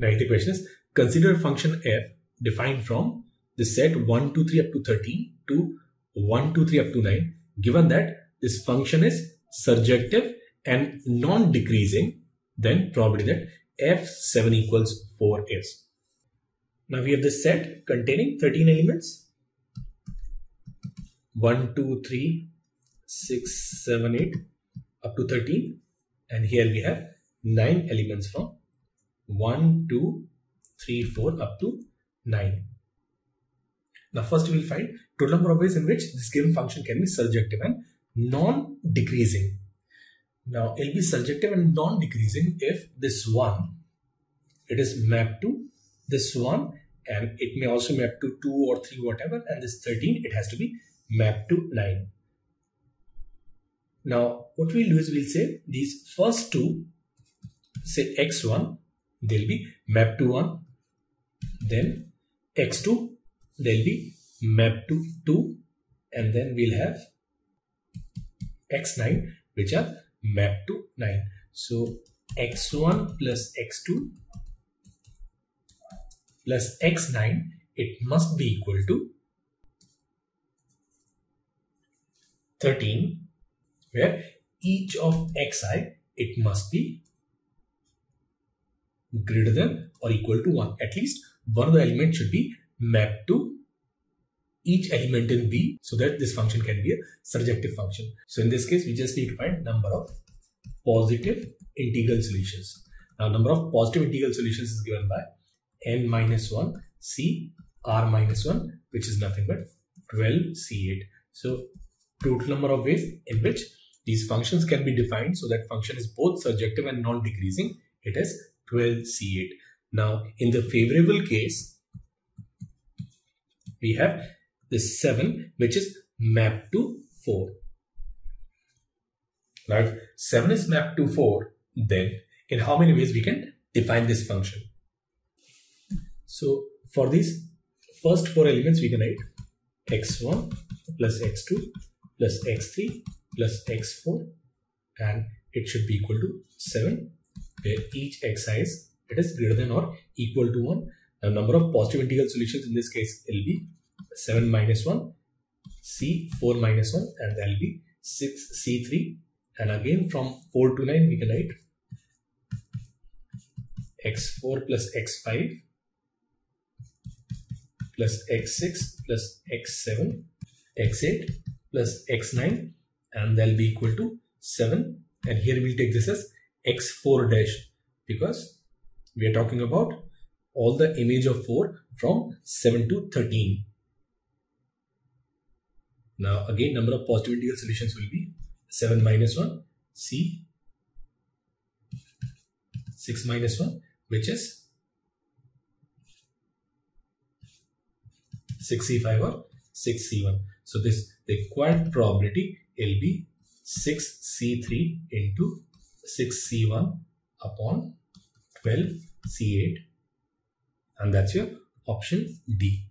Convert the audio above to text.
Right, the question is, consider a function f defined from the set 1, 2, 3 up to 13 to 1, 2, 3 up to 9, given that this function is surjective and non-decreasing, then probability that f7 equals 4 is. Now we have this set containing 13 elements, 1, 2, 3, 6, 7, 8 up to 13, and here we have 9 elements from 1, 2, 3, 4 up to 9. Now first we will find total number of ways in which this given function can be surjective and non-decreasing. Now it will be surjective and non-decreasing if this one, it is mapped to this one, and it may also map to 2 or 3, whatever, and this 13, it has to be mapped to 9. Now what we'll do is we'll say these first two, say x1, they'll be mapped to 1, then x2, they'll be mapped to 2, and then we'll have x9, which are mapped to 9. So x1 plus x2 plus x9, it must be equal to 13, where each of xi, it must be greater than or equal to 1. At least one of the elements should be mapped to each element in B, so that this function can be a surjective function. So in this case, we just need to find number of positive integral solutions. Now number of positive integral solutions is given by n minus 1 c r minus 1, which is nothing but 12 c8. So total number of ways in which these functions can be defined so that function is both surjective and non-decreasing, it is 12 c8. Now in the favorable case, we have this 7, which is mapped to 4. Now if 7 is mapped to 4, then in how many ways we can define this function? So for these first 4 elements, we can write x1 plus x2 plus x3 plus x4, and it should be equal to 7, where each xi is, it is greater than or equal to 1. Now number of positive integral solutions in this case will be 7 minus 1, c 4 minus 1, and that will be 6 c3, and again from 4 to 9 we can write x4 plus x5 plus x6 plus x7 x8 plus x9, and that will be equal to 7, and here we will take this as x4 dash, because we are talking about all the image of 4 from 7 to 13. Now again number of positive integral solutions will be 7 minus 1 c 6 minus 1, which is 6c5 or 6c1. So this required probability will be 6c3 into 6c1 upon 12c8, and that's your option D.